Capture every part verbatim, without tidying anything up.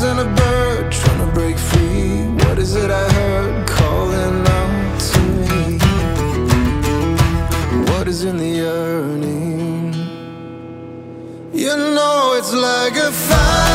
And a bird trying to break free. What is it I heard calling out to me? What is in the yearning? You know it's like a fire.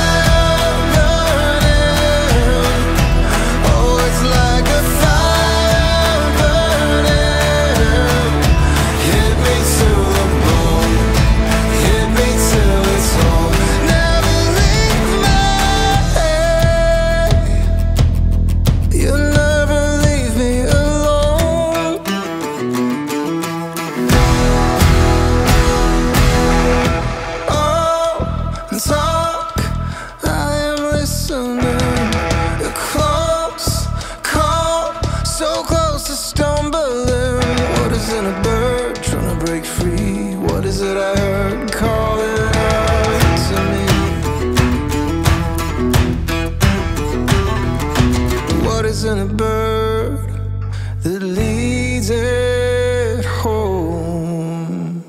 And a bird that leads it home.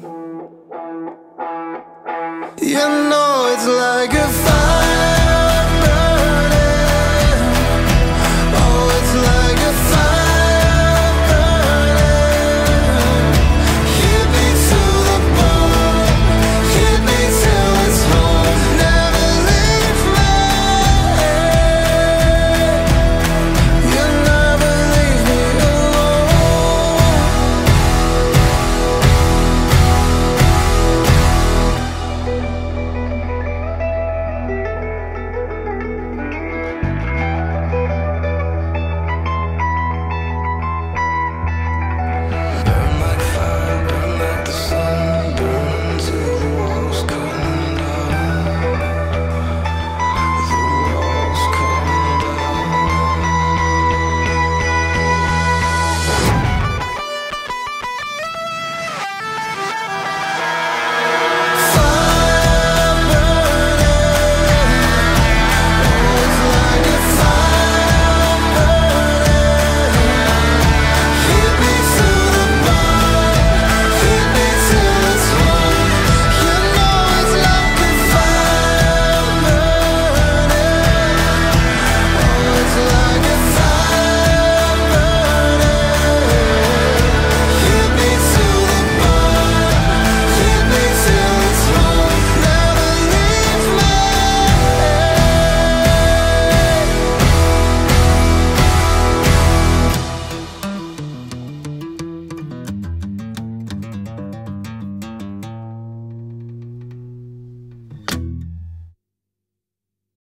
You know it's like a fire.